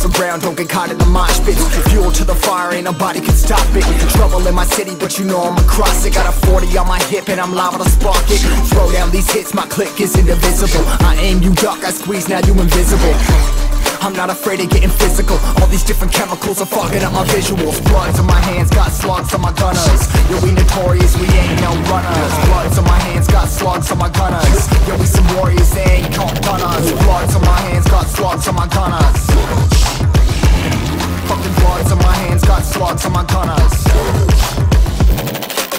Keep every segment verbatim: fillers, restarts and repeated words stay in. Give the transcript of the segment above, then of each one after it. mess around, don't get caught in the mosh pits. Fuel to the fire, ain't nobody can stop it. Trouble in my city, but you know I'm across it. Got a forty on my hip and I'm liable to spark it. Throw down these hits, my click is indivisible. I aim, you duck, I squeeze, now you invisible. I'm not afraid of getting physical. All these different chemicals are fogging up my visuals. Bloods on my hands, got slugs on my gunners. Yo, we notorious, we ain't no runners. Bloods on my hands, got slugs on my gunners. Yo, we some warriors, they ain't no gunners. Bloods on my hands, got slugs on my gunners. Fucking bloods on my hands, got slugs on my gunners.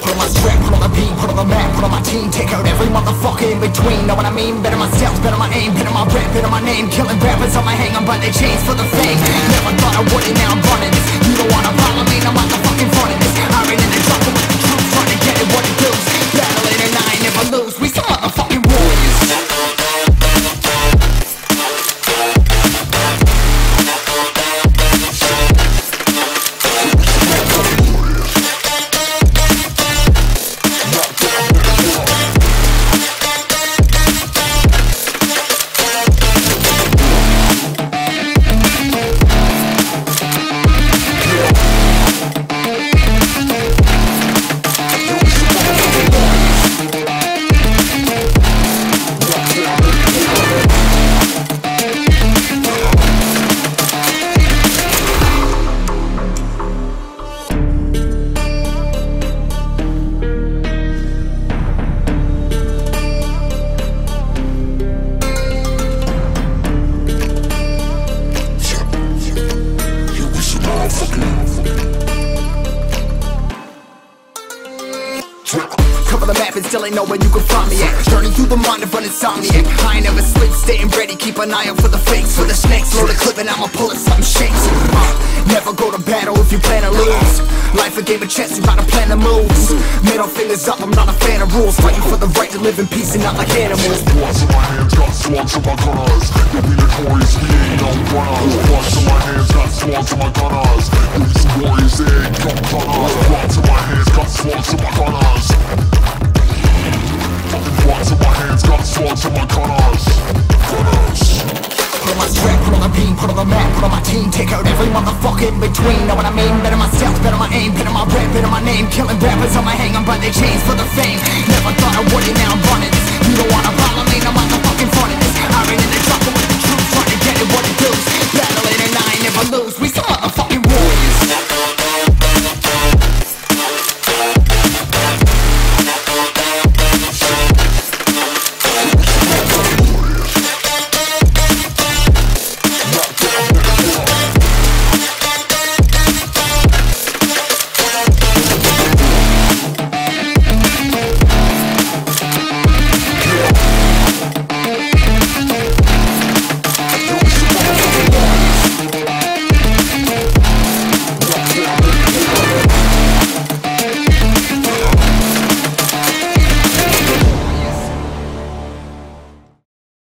Put on my strap, put on the beat, put on the map, put on my team. Take out every motherfucker in between, know what I mean? Better myself, better my aim, better my rap, better my name. Killing rappers on my hang, I'm by their chains for the fame. Never thought I would, and now I'm running this. You don't wanna follow me, I'm like the fucking front of this. I ran in the jungle with the troops, trying to get it what it does. Battling and I ain't never lose, we some motherfucking warriors. Still ain't know where you can find me at. Journey through the mind of an insomniac. I ain't never sleep, staying ready, keep an eye out for the fakes. For the snakes, load a clip and I'ma pull it, something shakes. uh, Never go to battle if you plan to lose. Life a game of chess, you gotta plan the moves. Middle fingers up, I'm not a fan of rules. Fighting for the right to live in peace and not like animals. Bloods in my hands, got slugs in my gunners. Yo, we notorious, we ain't no runners. Bloods in my hands, got slugs in my gunners. Yo, we some warriors, they ain't no gunners. Bloods in my hands, got slugs in my gunners. Bloods in my hands, got slugs in my gunners. Put on my strap, put on the beam, put on the map, put on my team. Take out every motherfucker in between, know what I mean? Better myself, better my aim, better my rap, better my name. Killing rappers on my hang, I'm by their chains for the fame. Never thought I would, and now I'm running this. You don't wanna follow me, no, I'm